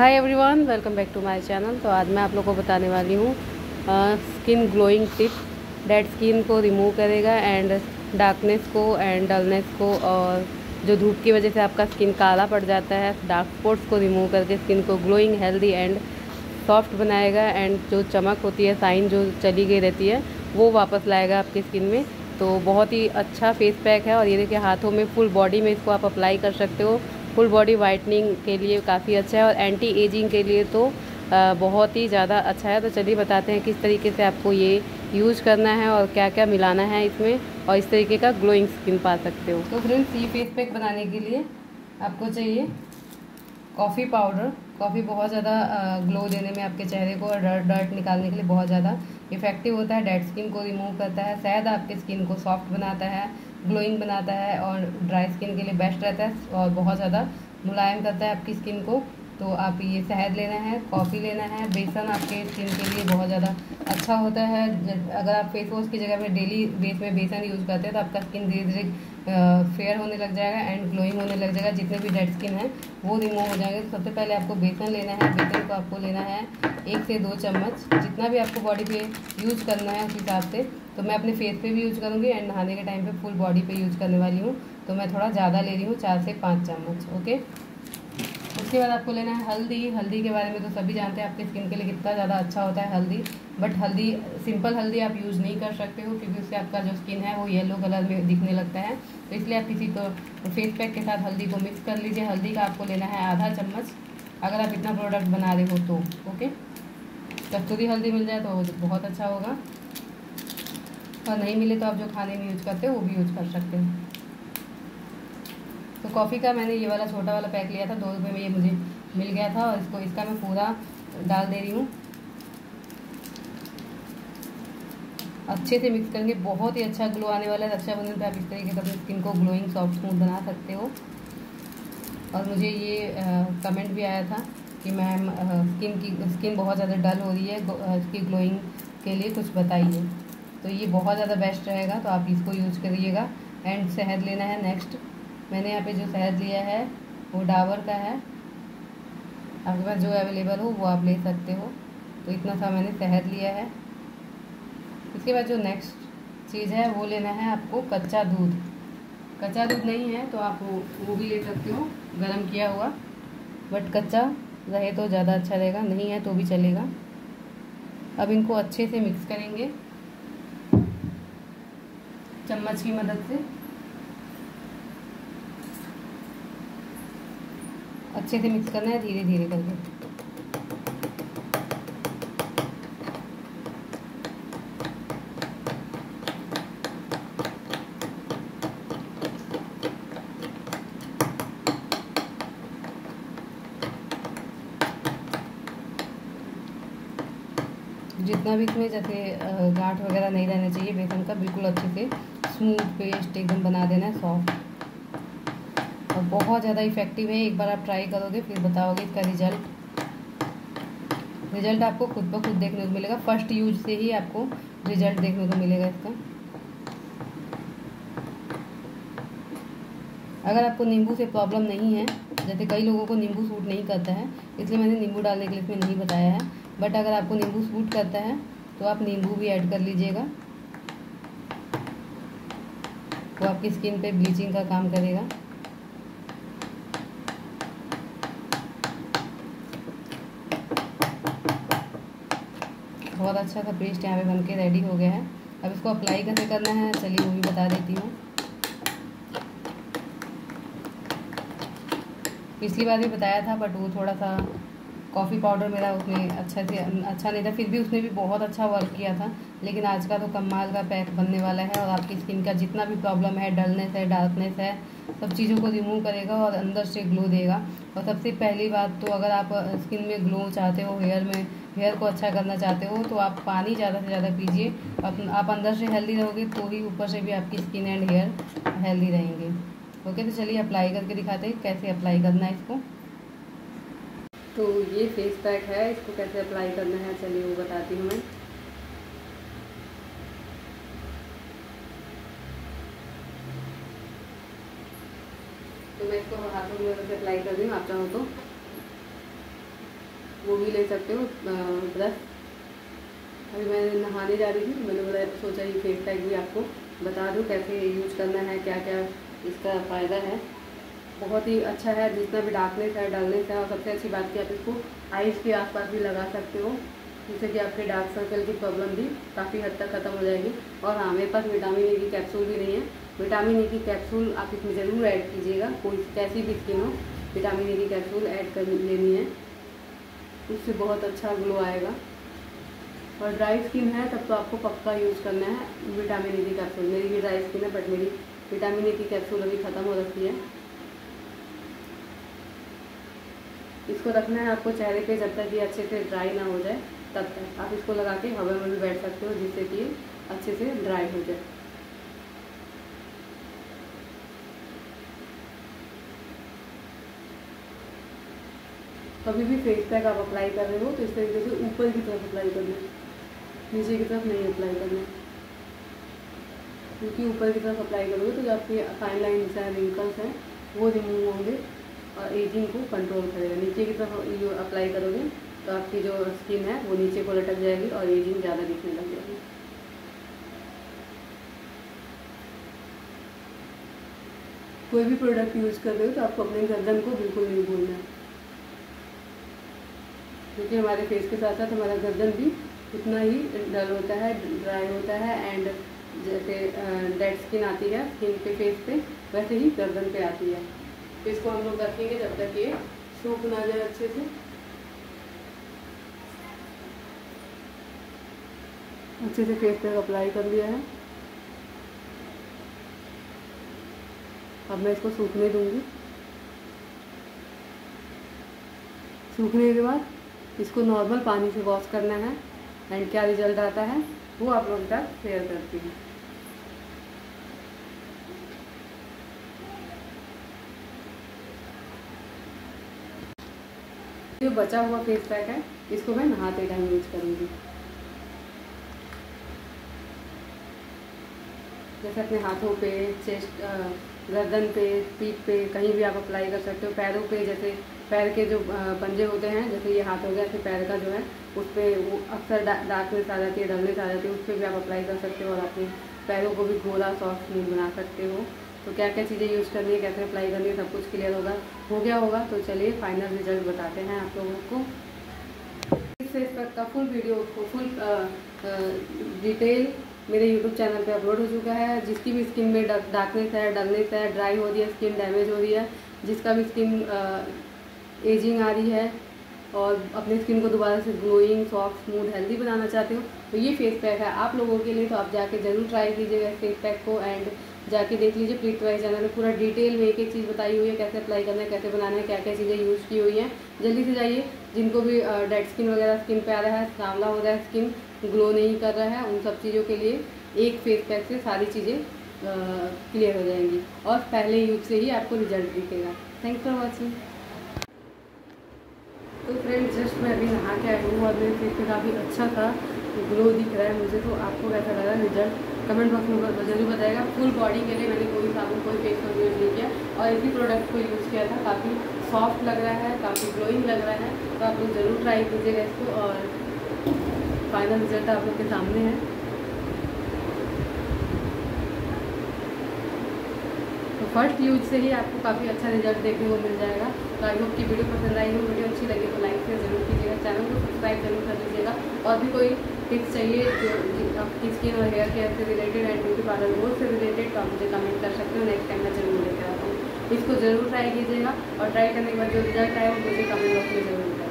Hi everyone, welcome back to my channel. तो आज मैं आप लोगों को बताने वाली हूँ skin glowing tip, dead skin को रिमूव करेगा एंड डार्कनेस को एंड डलनेस को, और जो धूप की वजह से आपका स्किन काला पड़ जाता है, डार्क स्पॉट्स को रिमूव करके स्किन को ग्लोइंग, हेल्दी एंड सॉफ्ट बनाएगा। एंड जो चमक होती है, साइन जो चली गई रहती है, वो वापस लाएगा आपकी स्किन में। तो बहुत ही अच्छा फेस पैक है और ये देखिए हाथों में, फुल बॉडी में इसको आप अप्लाई कर सकते हो। फुल बॉडी वाइटनिंग के लिए काफ़ी अच्छा है और एंटी एजिंग के लिए तो बहुत ही ज़्यादा अच्छा है। तो चलिए बताते हैं किस तरीके से आपको ये यूज़ करना है और क्या क्या मिलाना है इसमें, और इस तरीके का ग्लोइंग स्किन पा सकते हो। तो फ्रेंड्स, ये फेस पैक बनाने के लिए आपको चाहिए कॉफ़ी पाउडर। कॉफ़ी बहुत ज़्यादा ग्लो देने में आपके चेहरे को और डर्ट निकालने के लिए बहुत ज़्यादा इफ़ेक्टिव होता है। डेड स्किन को रिमूव करता है, शायद आपके स्किन को सॉफ्ट बनाता है, ग्लोइंग बनाता है और ड्राई स्किन के लिए बेस्ट रहता है और बहुत ज़्यादा मुलायम करता है आपकी स्किन को। तो आप ये शहद लेना है, कॉफ़ी लेना है, बेसन आपके स्किन के लिए बहुत ज़्यादा अच्छा होता है। अगर आप फेस वॉश की जगह में डेली बेस में बेसन यूज़ करते हैं तो आपका स्किन धीरे धीरे फेयर होने लग जाएगा एंड ग्लोइंग होने लग जाएगा। जितने भी डेड स्किन है वो रिमूव हो जाएंगे। तो सबसे पहले आपको बेसन लेना है। बेसन को आपको लेना है 1 से 2 चम्मच, जितना भी आपको बॉडी पे यूज़ करना है उस हिसाब से। तो मैं अपने फेस पे भी यूज़ करूँगी एंड नहाने के टाइम पे फुल बॉडी पे यूज़ करने वाली हूँ, तो मैं थोड़ा ज़्यादा ले रही हूँ, 4 से 5 चम्मच। ओके, उसके बाद आपको लेना है हल्दी। हल्दी के बारे में तो सभी जानते हैं आपके स्किन के लिए कितना ज़्यादा अच्छा होता है हल्दी। बट हल्दी, सिंपल हल्दी आप यूज़ नहीं कर सकते हो क्योंकि उससे आपका जो स्किन है वो येलो कलर में दिखने लगता है। तो इसलिए आप किसी तो फेस पैक के साथ हल्दी को मिक्स कर लीजिए। हल्दी का आपको लेना है आधा चम्मच, अगर आप इतना प्रोडक्ट बना रहे हो तो। ओके, कस्तूरी हल्दी मिल जाए तो बहुत अच्छा होगा, और नहीं मिले तो आप जो खाने में यूज़ करते हो वो भी यूज़ कर सकते हो। तो कॉफ़ी का मैंने ये वाला छोटा वाला पैक लिया था, 2 रुपये में ये मुझे मिल गया था, और इसका मैं पूरा डाल दे रही हूँ। अच्छे से मिक्स करेंगे, बहुत ही अच्छा ग्लो आने वाला है। रक्षाबंधन पर आप इस तरीके से अपनी स्किन को ग्लोइंग, सॉफ्ट, स्मूथ बना सकते हो। और मुझे ये कमेंट भी आया था कि मैम स्किन बहुत ज़्यादा डल हो रही है, इसकी ग्लोइंग के लिए कुछ बताइए। तो ये बहुत ज़्यादा बेस्ट रहेगा, तो आप इसको यूज़ करिएगा। एंड शहद लेना है नेक्स्ट। मैंने यहाँ पे जो शहद लिया है वो डाबर का है, आपके पास जो अवेलेबल हो वो आप ले सकते हो। तो इतना सा मैंने शहद लिया है। इसके बाद जो नेक्स्ट चीज़ है वो लेना है आपको कच्चा दूध। कच्चा दूध नहीं है तो आप वो भी ले सकते हो, गरम किया हुआ, बट कच्चा रहे तो ज़्यादा अच्छा रहेगा, नहीं है तो भी चलेगा। अब इनको अच्छे से मिक्स करेंगे चम्मच की मदद से। अच्छे से मिक्स करना है, धीरे धीरे करके। जितना भी इसमें जैसे गांठ वगैरह नहीं रहना चाहिए बेसन का, बिल्कुल अच्छे से स्मूथ पेस्ट एकदम बना देना है, सॉफ्ट, और बहुत ज़्यादा इफेक्टिव है। एक बार आप ट्राई करोगे फिर बताओगे इसका रिजल्ट आपको खुद ब खुद देखने को मिलेगा। फर्स्ट यूज से ही आपको रिजल्ट देखने को मिलेगा इसका। अगर आपको नींबू से प्रॉब्लम नहीं है, जैसे कई लोगों को नींबू सूट नहीं करता है, इसलिए मैंने नींबू डालने के लिए इसमें नहीं बताया है। बट अगर आपको नींबू सूट करता है तो आप नींबू भी ऐड कर लीजिएगा, वो आपकी स्किन पे ब्लीचिंग का काम करेगा। बहुत अच्छा सा पेस्ट यहाँ पे बनके रेडी हो गया है। अब इसको अप्लाई कैसे करना है चलिए वो भी बता देती हूँ। पिछली बार भी बताया था बट वो थोड़ा सा कॉफ़ी पाउडर मेरा उसने अच्छा नहीं था, फिर भी उसने भी बहुत अच्छा वर्क किया था। लेकिन आज का तो कमाल का पैक बनने वाला है और आपकी स्किन का जितना भी प्रॉब्लम है, डलनेस है, डार्कनेस है, सब चीज़ों को रिमूव करेगा और अंदर से ग्लो देगा। और सबसे पहली बात तो, अगर आप स्किन में ग्लो चाहते हो, हेयर को अच्छा करना चाहते हो, तो आप पानी ज़्यादा से ज़्यादा पीजिए। आप अंदर से हेल्दी रहोगे तो ही ऊपर से भी आपकी स्किन एंड हेयर हेल्दी रहेंगे। ओके, तो चलिए अप्लाई करके दिखाते हैं कैसे अप्लाई करना है इसको। तो ये फेस पैक है, इसको कैसे अप्लाई करना है चलिए वो बताती हूँ मैं। तो मैं इसको हाथों में अप्लाई कर रही हूँ, आप चाहो तो वो भी ले सकते हो ब्रश। अभी मैं नहाने जा रही थी, मैंने बोला सोचा ये फेस पैक भी आपको बता दूँ कैसे यूज करना है, क्या क्या इसका फ़ायदा है। बहुत ही अच्छा है, जितना भी डार्कनेस है डार्कनेस है। और सबसे अच्छी बात कि आप इसको आइज़ के आसपास भी लगा सकते हो, जिससे कि आपके डार्क सर्कल की प्रॉब्लम भी काफ़ी हद तक खत्म हो जाएगी। और हाँ, मेरे पास विटामिन ए की कैप्सूल भी नहीं है। विटामिन ए की कैप्सूल आप इसमें ज़रूर ऐड कीजिएगा, कोई कैसी भी स्किन हो विटामिन ए की कैप्सूल ऐड कर लेनी है, उससे बहुत अच्छा ग्लो आएगा। और ड्राई स्किन है तब तो आपको पक्का यूज़ करना है विटामिन ए की कैप्सूल। मेरी भी ड्राई स्किन है बट मेरी विटामिन ए की कैप्सूल अभी ख़त्म हो रखी है। इसको रखना है आपको चेहरे पे जब तक ये अच्छे से ड्राई ना हो जाए, तब तक आप इसको लगा के हवा में भी बैठ सकते हो, जिससे कि अच्छे से ड्राई हो जाए। कभी भी फेस पैक आप अप्लाई कर रहे हो तो इस तरीके से ऊपर की तरफ अप्लाई करना है, नीचे की तरफ नहीं अप्लाई करना, क्योंकि ऊपर की तरफ अप्लाई करोगे तो जो आपके फाइन लाइन्स हैं रिंकल्स हैं वो रिमूव होंगे और एजिंग को कंट्रोल करेगा। नीचे की तरफ जो अप्लाई करोगे तो आपकी जो स्किन है वो नीचे को लटक जाएगी और एजिंग ज़्यादा दिखने लग जाएगी। कोई भी प्रोडक्ट यूज़ कर रहे हो तो आपको अपने गर्दन को बिल्कुल नहीं भूलना है, क्योंकि हमारे फेस के साथ साथ हमारा गर्दन भी उतना ही डल होता है, ड्राई होता है। एंड जैसे डेड स्किन आती है स्किन के फेस पे, वैसे ही गर्दन पे आती है। तो इसको हम लोग रखेंगे जब तक ये सूख ना जाए अच्छे से। फेस पे अप्लाई कर लिया है, अब मैं इसको सूखने दूंगी। सूखने के बाद इसको नॉर्मल पानी से वॉश करना है एंड क्या रिजल्ट आता है वो आप लोगों तक शेयर करती हूँ। जो बचा हुआ फेस पैक है इसको मैं नहाते टाइम यूज करूँगी। जैसे अपने हाथों पे, चेस्ट, गर्दन पे, पीठ पे कहीं भी आप अप्लाई कर सकते हो। पैरों पे, जैसे पैर के जो पंजे होते हैं, जैसे ये हाथ हो गया, फिर पैर का जो है उस पर वो अक्सर डार्कनेस आ जाती है, डलनेस आ जाती है, उस पर भी आप अप्लाई कर सकते हो और अपने पैरों को भी गोला सॉफ्ट बना सकते हो। तो क्या क्या चीज़ें यूज़ करनी है, कैसे अप्लाई करनी है, सब कुछ क्लियर होगा, हो गया होगा। तो चलिए फाइनल रिजल्ट बताते हैं आप लोगों को। इस फेस पैक का फुल वीडियो, फुल डिटेल मेरे YouTube चैनल पे अपलोड हो चुका है। जिसकी भी स्किन में डार्कनेस है, डलनेस है, ड्राई हो रही है, स्किन डैमेज हो रही है, जिसका भी स्किन एजिंग आ रही है और अपनी स्किन को दोबारा से ग्लोइंग, सॉफ्ट, स्मूथ, हेल्दी बनाना चाहते हो तो ये फेस पैक है आप लोगों के लिए। तो आप जाके ज़रूर ट्राई कीजिएगा फेस पैक को एंड जाके देख लीजिए। प्रीत तिवारी चैनल में पूरा डिटेल में एक एक चीज़ बताई हुई है, कैसे अप्लाई करना है, कैसे बनाना है, क्या क्या चीज़ें यूज़ की हुई हैं। जल्दी से जाइए, जिनको भी डेड स्किन वगैरह स्किन पे आ रहा है, सांवला हो रहा है, स्किन ग्लो नहीं कर रहा है, उन सब चीज़ों के लिए एक फेस पैक से सारी चीज़ें क्लियर हो जाएंगी और पहले यूज से ही आपको रिजल्ट दिखेगा। Thanks for watching. तो फ्रेंड्स, जस्ट मैं अभी नहा के आई हूँ और मेरे फेस पे काफ़ी अच्छा था ग्लो दिख रहा है मुझे। तो आपको कैसा लगा रिजल्ट कमेंट बॉक्स में जरूर बताएगा। फुल बॉडी के लिए मैंने कोई साबुन, कोई फेस वॉश यूज़ नहीं किया और इसी प्रोडक्ट को यूज़ किया था। काफ़ी सॉफ्ट लग रहा है, काफ़ी ग्लोइंग लग रहा है। तो आप लोग ज़रूर ट्राई कीजिएगा इसको और फाइनल रिजल्ट आप लोग के सामने है। फर्स्ट यूज से ही आपको काफ़ी अच्छा रिजल्ट देखने को मिल जाएगा। तो आई होप की वीडियो पसंद आई हो। वीडियो अच्छी लगी तो लाइक शेयर जरूर कीजिएगा, चैनल को सब्सक्राइब जरूर कर लीजिएगा। और भी कोई टिप्स चाहिए जो आपकी स्किन और हेयर केयर से related and beauty parlour growth से रिलेटेड तो आप मुझे कमेंट कर सकते हो। नेक्स्ट टाइम मैं जरूर लेकर आता हूँ। इसको जरूर ट्राई कीजिएगा और ट्राई करने के बाद जो रिजल्ट आए वो मुझे कमेंट बॉक्स में जरूर बताइए।